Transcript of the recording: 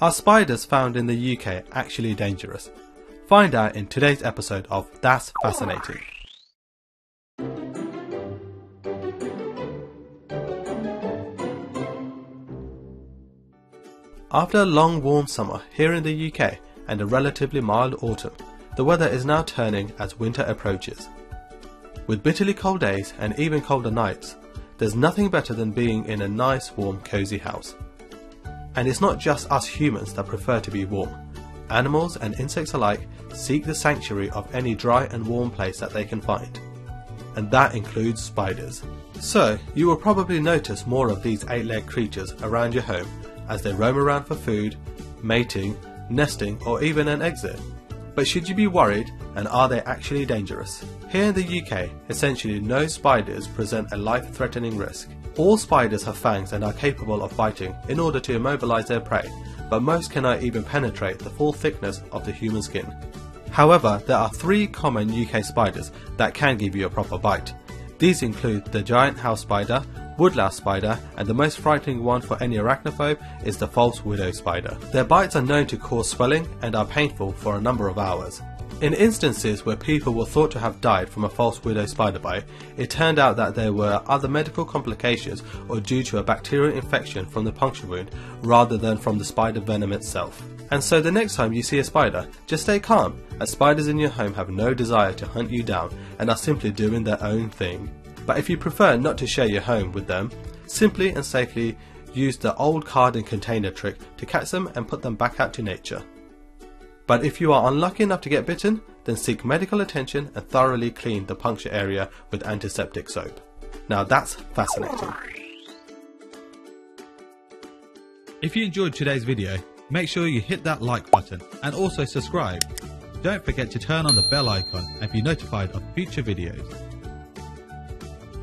Are spiders found in the UK actually dangerous? Find out in today's episode of That's Fascinating. After a long warm summer here in the UK and a relatively mild autumn, the weather is now turning as winter approaches. With bitterly cold days and even colder nights, there's nothing better than being in a nice warm cozy house. And it's not just us humans that prefer to be warm. Animals and insects alike seek the sanctuary of any dry and warm place that they can find. And that includes spiders. So, you will probably notice more of these eight-legged creatures around your home as they roam around for food, mating, nesting or even an exit. But should you be worried, and are they actually dangerous? Here in the UK, essentially no spiders present a life-threatening risk. All spiders have fangs and are capable of biting in order to immobilize their prey, but most cannot even penetrate the full thickness of the human skin. However, there are three common UK spiders that can give you a proper bite. These include the Giant House Spider, Woodlouse Spider, and the most frightening one for any arachnophobe is the False Widow Spider. Their bites are known to cause swelling and are painful for a number of hours. In instances where people were thought to have died from a False Widow Spider bite, it turned out that there were other medical complications or due to a bacterial infection from the puncture wound rather than from the spider venom itself. And so the next time you see a spider, just stay calm, as spiders in your home have no desire to hunt you down and are simply doing their own thing. But if you prefer not to share your home with them, simply and safely use the old card and container trick to catch them and put them back out to nature. But if you are unlucky enough to get bitten, then seek medical attention and thoroughly clean the puncture area with antiseptic soap. Now that's fascinating. If you enjoyed today's video, make sure you hit that like button and also subscribe. Don't forget to turn on the bell icon and be notified of future videos.